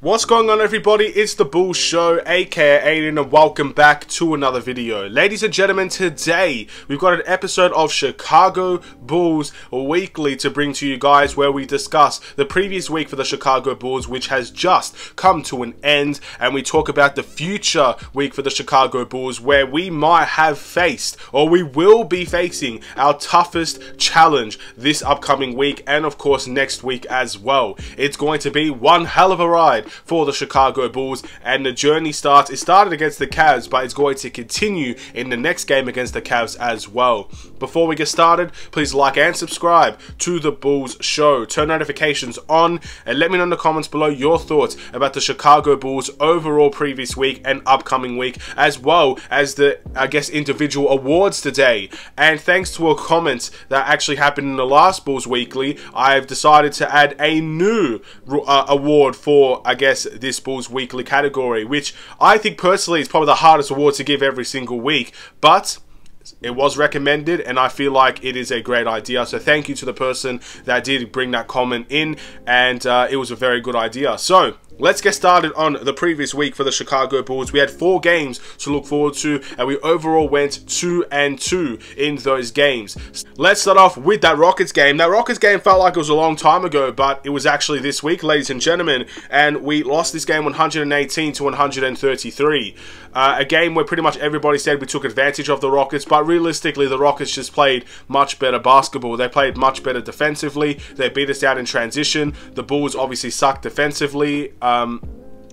What's going on, everybody? It's the Bulls Show, aka Aiden, and welcome back to another video. Ladies and gentlemen, today we've got an episode of Chicago Bulls Weekly to bring to you guys, where we discuss the previous week for the Chicago Bulls, which has just come to an end, and we talk about the future week for the Chicago Bulls, where we might have faced, or we will be facing, our toughest challenge this upcoming week, and of course next week as well. It's going to be one hell of a ride for the Chicago Bulls, and the journey starts. It started against the Cavs, but it's going to continue in the next game against the Cavs as well. Before we get started, please like and subscribe to the Bulls Show. Turn notifications on and let me know in the comments below your thoughts about the Chicago Bulls overall previous week and upcoming week, as well as the, I guess, individual awards today. And thanks to a comment that actually happened in the last Bulls Weekly, I've decided to add a new award for, I guess, this Bulls Weekly category, which I think personally is probably the hardest award to give every single week, but it was recommended and I feel like it is a great idea. So thank you to the person that did bring that comment in, and it was a very good idea. So let's get started on the previous week for the Chicago Bulls. We had 4 games to look forward to, and we overall went 2-2 in those games. Let's start off with that Rockets game. That Rockets game felt like it was a long time ago, but it was actually this week, ladies and gentlemen, and we lost this game 118-133. A game where pretty much everybody said we took advantage of the Rockets, but realistically, the Rockets just played much better basketball. They played much better defensively. They beat us out in transition. The Bulls obviously sucked defensively. And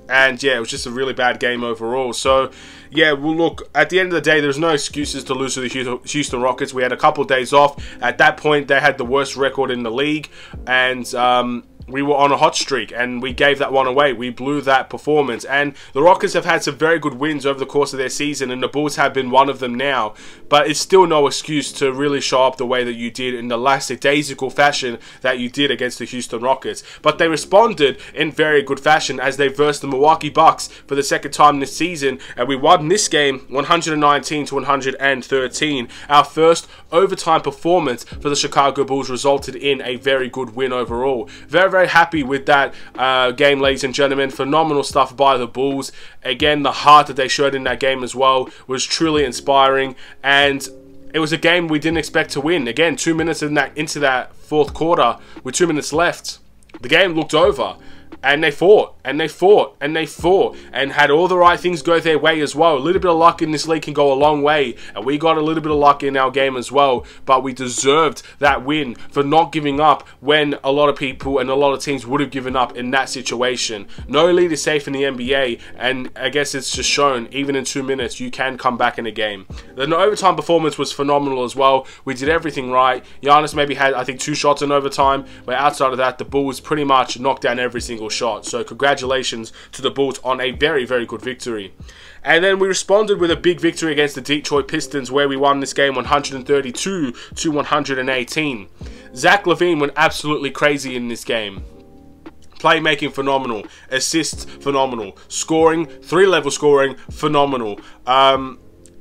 yeah, it was just a really bad game overall. So yeah, well, look, at the end of the day, there's no excuses to lose to the Houston Rockets. We had a couple of days off. At that point, they had the worst record in the league, and we were on a hot streak, and we gave that one away. We blew that performance, and the Rockets have had some very good wins over the course of their season, and the Bulls have been one of them now, but it's still no excuse to really show up the way that you did in the lackadaisical fashion that you did against the Houston Rockets. But they responded in very good fashion as they versed the Milwaukee Bucks for the second time this season, and we won this game 119-113. Our first overtime performance for the Chicago Bulls resulted in a very good win overall. Very happy with that game, ladies and gentlemen. Phenomenal stuff by the Bulls. Again, the heart that they showed in that game as well was truly inspiring, and it was a game we didn't expect to win. Again, 2 minutes into that fourth quarter, with 2 minutes left, the game looked over, and they fought, and they fought, and they fought, and had all the right things go their way as well. A little bit of luck in this league can go a long way, and we got a little bit of luck in our game as well, but we deserved that win for not giving up when a lot of people and a lot of teams would have given up in that situation. No lead is safe in the NBA, and I guess it's just shown, even in 2 minutes, you can come back in a game. The overtime performance was phenomenal as well. We did everything right. Giannis maybe had, I think, 2 shots in overtime, but outside of that, the Bulls pretty much knocked down every single shot. So congratulations to the Bulls on a very, very good victory. And then we responded with a big victory against the Detroit Pistons, where we won this game 132-118. Zach LaVine went absolutely crazy in this game. Playmaking phenomenal, assists phenomenal, scoring, 3-level scoring phenomenal.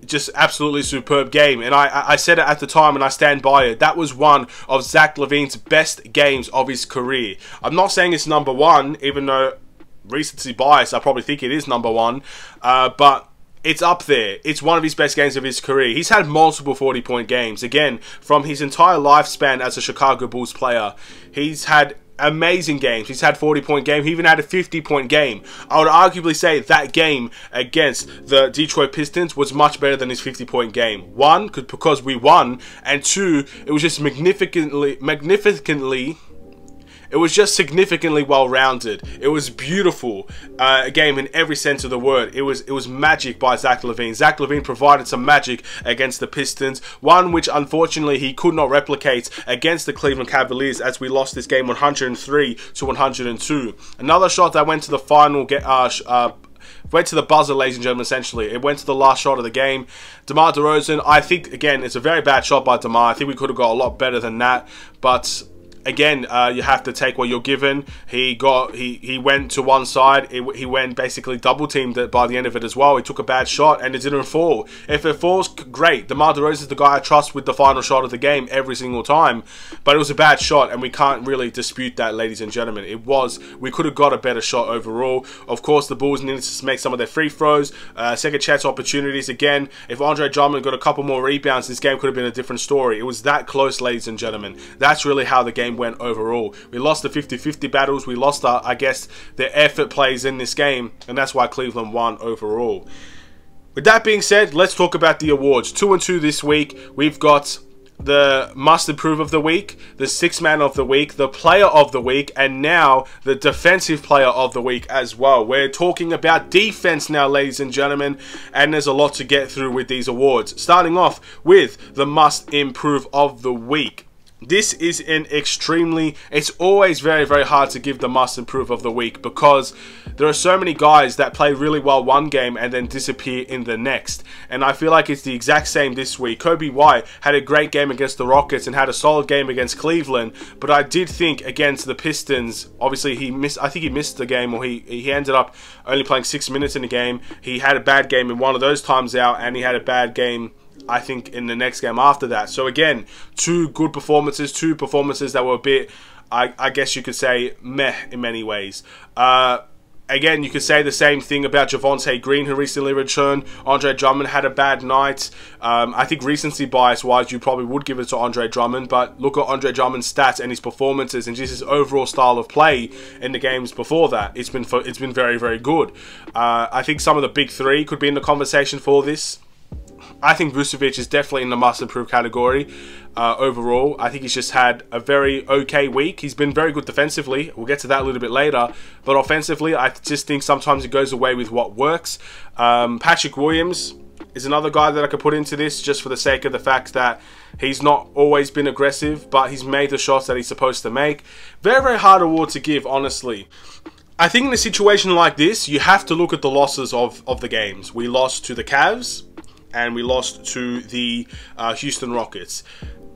Just absolutely superb game, and I said it at the time, and I stand by it. That was one of Zach LaVine's best games of his career. I'm not saying it's number one, even though recency bias, I probably think it is number one, but it's up there. It's one of his best games of his career. He's had multiple 40-point games, again, from his entire lifespan as a Chicago Bulls player. He's had amazing games. He's had 40-point game. He even had a 50-point game. I would arguably say that game against the Detroit Pistons was much better than his 50-point game. 1, because we won, and 2, it was just significantly well-rounded. It was beautiful, a game in every sense of the word. It was magic by Zach LaVine. Zach LaVine provided some magic against the Pistons, one which unfortunately he could not replicate against the Cleveland Cavaliers, as we lost this game 103-102. Another shot that went to the final went to the buzzer, ladies and gentlemen, essentially. It went to the last shot of the game. DeMar DeRozan, I think, again, it's a very bad shot by DeMar. I think we could have got a lot better than that, but again, you have to take what you're given. He went to one side. He went basically double teamed it by the end of it as well. He took a bad shot and it didn't fall. If it falls, great. DeMar DeRozan is the guy I trust with the final shot of the game every single time. But it was a bad shot and we can't really dispute that, ladies and gentlemen. It was. We could have got a better shot overall. Of course, the Bulls needed to make some of their free throws, second chance opportunities. Again, if Andre Drummond got a couple more rebounds, this game could have been a different story. It was that close, ladies and gentlemen. That's really how the game went overall. We lost the 50-50 battles. We lost, I guess, the effort plays in this game, and that's why Cleveland won overall. With that being said, let's talk about the awards. 2 and 2 this week. We've got the must improve of the week, the sixth man of the week, the player of the week, and now the defensive player of the week as well. We're talking about defense now, ladies and gentlemen, and there's a lot to get through with these awards. Starting off with the must improve of the week. This is an extremely, it's always very, very hard to give the must improve of the week because there are so many guys that play really well one game and then disappear in the next. And I feel like it's the exact same this week. Coby White had a great game against the Rockets and had a solid game against Cleveland, but I did think against the Pistons, obviously he missed, I think he missed the game, or he ended up only playing 6 minutes in the game. He had a bad game in one of those times out, and he had a bad game, I think, in the next game after that. So again, two good performances, two performances that were a bit, I guess you could say, meh in many ways. Again, you could say the same thing about Javonte Green, who recently returned. Andre Drummond had a bad night. I think recency bias-wise, you probably would give it to Andre Drummond, but look at Andre Drummond's stats and his performances and just his overall style of play in the games before that. It's been very, very good. I think some of the big three could be in the conversation for this. I think Vucevic is definitely in the must improve category overall. I think he's just had a very okay week. He's been very good defensively. We'll get to that a little bit later. But offensively, I just think sometimes it goes away with what works. Patrick Williams is another guy that I could put into this just for the sake of the fact that he's not always been aggressive, but he's made the shots that he's supposed to make. Very, very hard award to give, honestly. I think in a situation like this, you have to look at the losses of the games. We lost to the Cavs, and we lost to the Houston Rockets.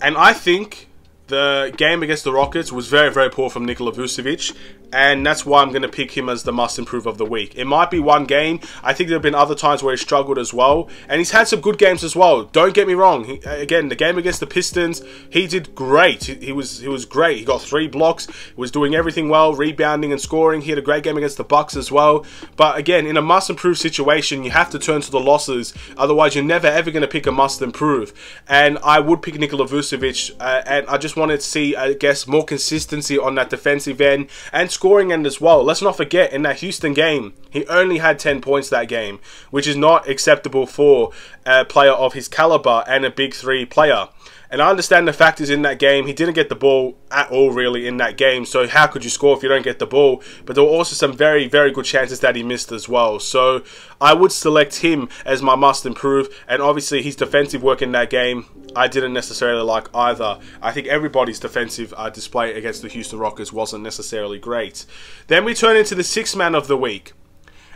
And I think the game against the Rockets was very, very poor from Nikola Vucevic, and that's why I'm going to pick him as the must improve of the week. It might be one game. I think there have been other times where he struggled as well, and he's had some good games as well. Don't get me wrong. Again, the game against the Pistons, he did great. He was great. He got 3 blocks. He was doing everything well, rebounding and scoring. He had a great game against the Bucks as well. But again, in a must improve situation, you have to turn to the losses. Otherwise, you're never ever going to pick a must improve. And I would pick Nikola Vucevic, and I just wanted to see, I guess, more consistency on that defensive end and scoring end as well. Let's not forget, in that Houston game, he only had 10 points that game, which is not acceptable for a player of his caliber and a big three player. And I understand the fact is in that game, he didn't get the ball at all really in that game. So how could you score if you don't get the ball? But there were also some very, very good chances that he missed as well. So I would select him as my must improve. And obviously his defensive work in that game, I didn't necessarily like either. I think everybody's defensive display against the Houston Rockets wasn't necessarily great. Then we turn into the sixth man of the week.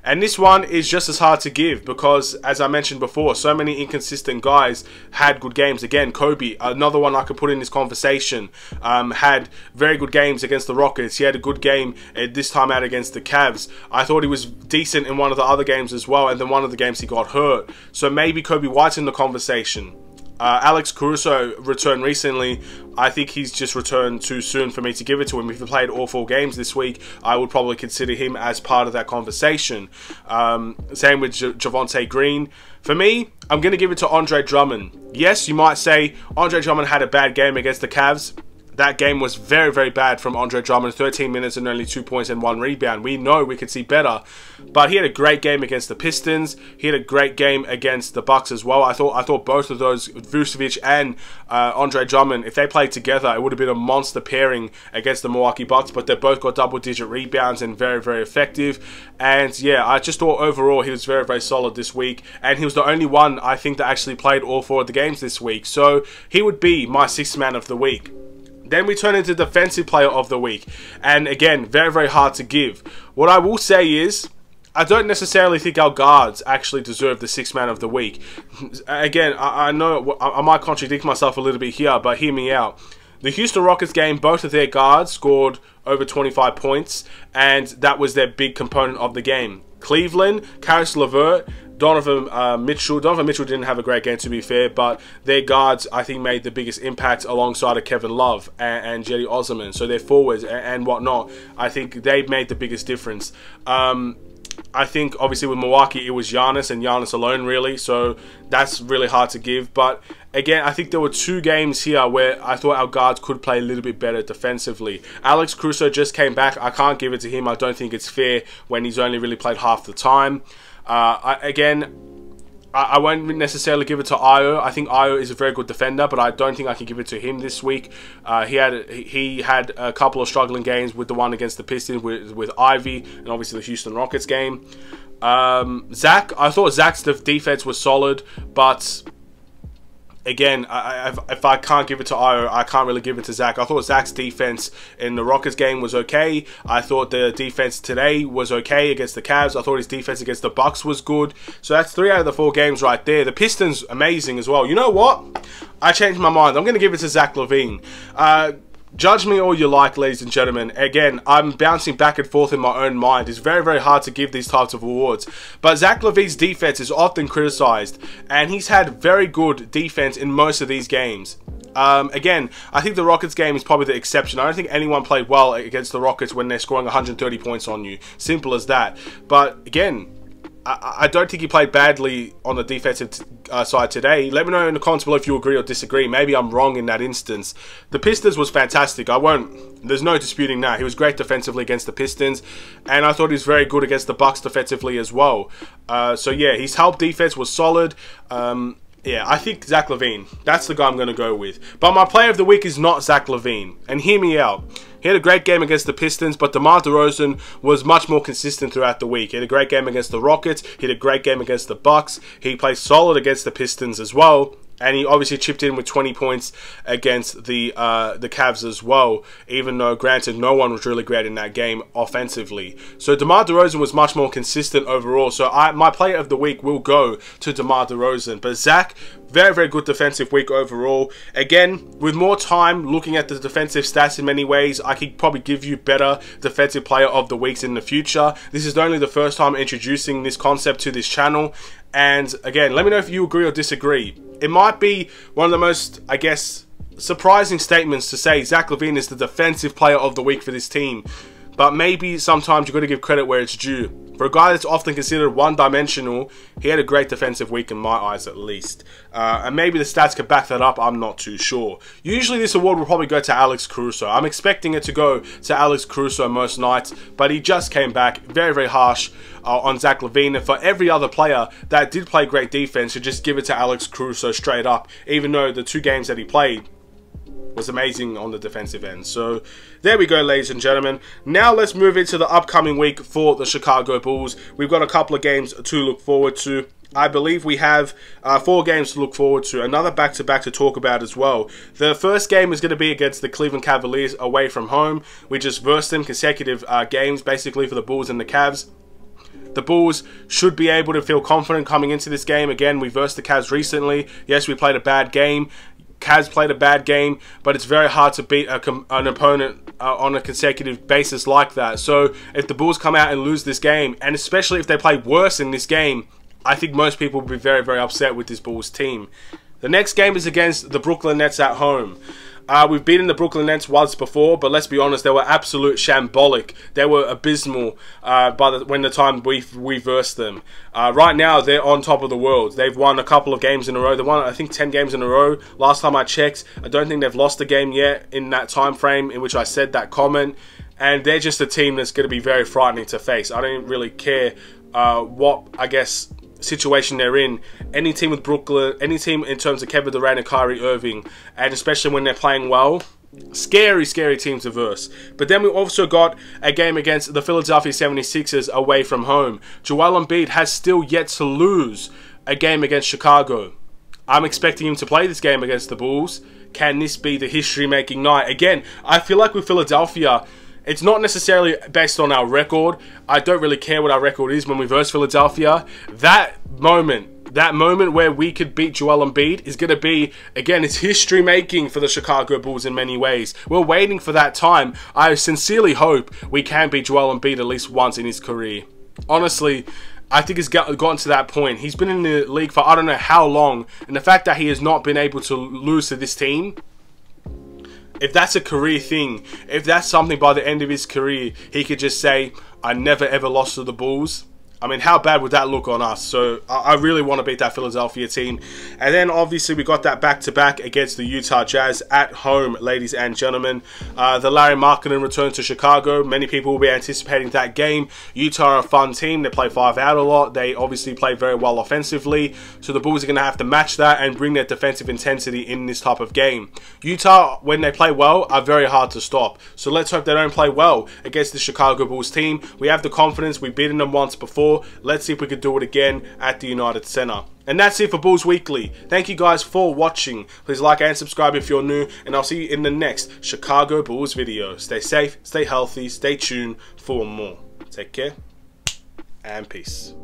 And this one is just as hard to give because, as I mentioned before, so many inconsistent guys had good games. Again, Kobe, another one I could put in this conversation, had very good games against the Rockets. He had a good game this time out against the Cavs. I thought he was decent in one of the other games as well, and then one of the games he got hurt. So maybe Coby White's in the conversation. Alex Caruso returned recently. I think he's just returned too soon for me to give it to him. If he played all 4 games this week, I would probably consider him as part of that conversation. Same with Javonte Green. For me, I'm going to give it to Andre Drummond. Yes, you might say Andre Drummond had a bad game against the Cavs. That game was very, very bad from Andre Drummond. 13 minutes and only 2 points and 1 rebound. We know we could see better. But he had a great game against the Pistons. He had a great game against the Bucks as well. I thought both of those, Vucevic and Andre Drummond, if they played together, it would have been a monster pairing against the Milwaukee Bucks. But they both got double-digit rebounds and very, very effective. And yeah, I just thought overall he was very, very solid this week. And he was the only one, I think, that actually played all 4 of the games this week. So he would be my sixth man of the week. Then we turn into defensive player of the week. And again, very, very hard to give. What I will say is, I don't necessarily think our guards actually deserve the sixth man of the week. Again, I know I might contradict myself a little bit here, but hear me out. The Houston Rockets game, both of their guards scored over 25 points, and that was their big component of the game. Cleveland, Khris LeVert, Donovan Mitchell. Donovan Mitchell didn't have a great game, to be fair, but their guards, I think, made the biggest impact alongside of Kevin Love and Jalen Osman. So their forwards and whatnot, I think they made the biggest difference. I think, obviously, with Milwaukee, it was Giannis and Giannis alone, really. So that's really hard to give. But, again, I think there were two games here where I thought our guards could play a little bit better defensively. Alex Caruso just came back. I can't give it to him. I don't think it's fair when he's only really played half the time. I won't necessarily give it to Ayo. I think Ayo is a very good defender, but I don't think I can give it to him this week. He had a couple of struggling games, with the one against the Pistons with Ivy, and obviously the Houston Rockets game. Zach, I thought Zach's defense was solid, but again, if I can't give it to Ayo, I can't really give it to Zach. I thought Zach's defense in the Rockets game was okay. I thought the defense today was okay against the Cavs. I thought his defense against the Bucks was good. So that's 3 out of the 4 games right there. The Pistons, amazing as well. You know what? I changed my mind. I'm going to give it to Zach LaVine. Judge me all you like, ladies and gentlemen. Again, I'm bouncing back and forth in my own mind. It's very, very hard to give these types of awards. But Zach LaVine's defense is often criticized, and he's had very good defense in most of these games. Again, I think the Rockets game is probably the exception. I don't think anyone played well against the Rockets when they're scoring 130 points on you. Simple as that. But again, I don't think he played badly on the defensive side today. Let me know in the comments below if you agree or disagree. Maybe I'm wrong in that instance. The Pistons was fantastic. There's no disputing that. He was great defensively against the Pistons, and I thought he was very good against the Bucks defensively as well. So yeah, his help defense was solid. Yeah, I think Zach LaVine, that's the guy I'm going to go with. But my player of the week is not Zach LaVine. And hear me out. He had a great game against the Pistons, but DeMar DeRozan was much more consistent throughout the week. He had a great game against the Rockets. He had a great game against the Bucks. He played solid against the Pistons as well. And he obviously chipped in with 20 points against the Cavs as well, even though, granted, no one was really great in that game offensively. So DeMar DeRozan was much more consistent overall. So my player of the week will go to DeMar DeRozan. But Zach, very, very good defensive week overall. Again, with more time looking at the defensive stats in many ways, I could probably give you better defensive player of the weeks in the future. This is only the first time introducing this concept to this channel. And again, let me know if you agree or disagree. It might be one of the most, I guess, surprising statements to say Zach LaVine is the defensive player of the week for this team. But maybe sometimes you've got to give credit where it's due. For a guy that's often considered one-dimensional, he had a great defensive week in my eyes, at least. And maybe the stats could back that up, I'm not too sure. Usually this award will probably go to Alex Caruso. I'm expecting it to go to Alex Caruso most nights, but he just came back very, very harsh on Zach LaVine. And for every other player that did play great defense, you just give it to Alex Caruso straight up, even though the 2 games that he played was amazing on the defensive end. So there we go, ladies and gentlemen. Now let's move into the upcoming week for the Chicago Bulls. We've got a couple of games to look forward to. I believe we have 4 games to look forward to. Another back-to-back to talk about as well. The first game is going to be against the Cleveland Cavaliers away from home. We just versed them consecutive games, basically, for the Bulls and the Cavs. The Bulls should be able to feel confident coming into this game. Again, we versed the Cavs recently. Yes, we played a bad game. Cavs played a bad game, but it's very hard to beat an opponent on a consecutive basis like that. So if the Bulls come out and lose this game, and especially if they play worse in this game, I think most people will be very, very upset with this Bulls team. The next game is against the Brooklyn Nets at home. We've beaten the Brooklyn Nets once before, but let's be honest, they were absolute shambolic. They were abysmal when the time we versed them. Right now, they're on top of the world. They've won a couple of games in a row. They won, I think, 10 games in a row. Last time I checked, I don't think they've lost a game yet in that time frame in which I said that comment. And they're just a team that's going to be very frightening to face. I don't really care what, I guess, situation they're in. Any team with Brooklyn, any team in terms of Kevin Durant and Kyrie Irving, and especially when they're playing well, scary, scary teams to verse. But then we also got a game against the Philadelphia 76ers away from home. Joel Embiid has still yet to lose a game against Chicago. I'm expecting him to play this game against the Bulls. Can this be the history-making night? Again, I feel like with Philadelphia, It's not necessarily based on our record. I don't really care what our record is when we verse Philadelphia. That moment where we could beat Joel Embiid is going to be, again, it's history making for the Chicago Bulls in many ways. We're waiting for that time. I sincerely hope we can beat Joel Embiid at least once in his career. Honestly, I think he's gotten to that point. He's been in the league for I don't know how long, and the fact that he has not been able to lose to this team, if that's a career thing, if that's something by the end of his career, he could just say, I never ever lost to the Bulls. I mean, how bad would that look on us? So I really want to beat that Philadelphia team. And then obviously we got that back-to-back against the Utah Jazz at home, ladies and gentlemen. The Larry Markkinen return to Chicago. Many people will be anticipating that game. Utah are a fun team. They play five out a lot. They obviously play very well offensively. So the Bulls are going to have to match that and bring their defensive intensity in this type of game. Utah, when they play well, are very hard to stop. So let's hope they don't play well against the Chicago Bulls team. We have the confidence. We've beaten them once before. Let's see if we could do it again at the United Center. And that's it for Bulls Weekly. Thank you guys for watching. Please like and subscribe if you're new, and I'll see you in the next Chicago Bulls video. Stay safe, stay healthy, stay tuned for more. Take care, and peace.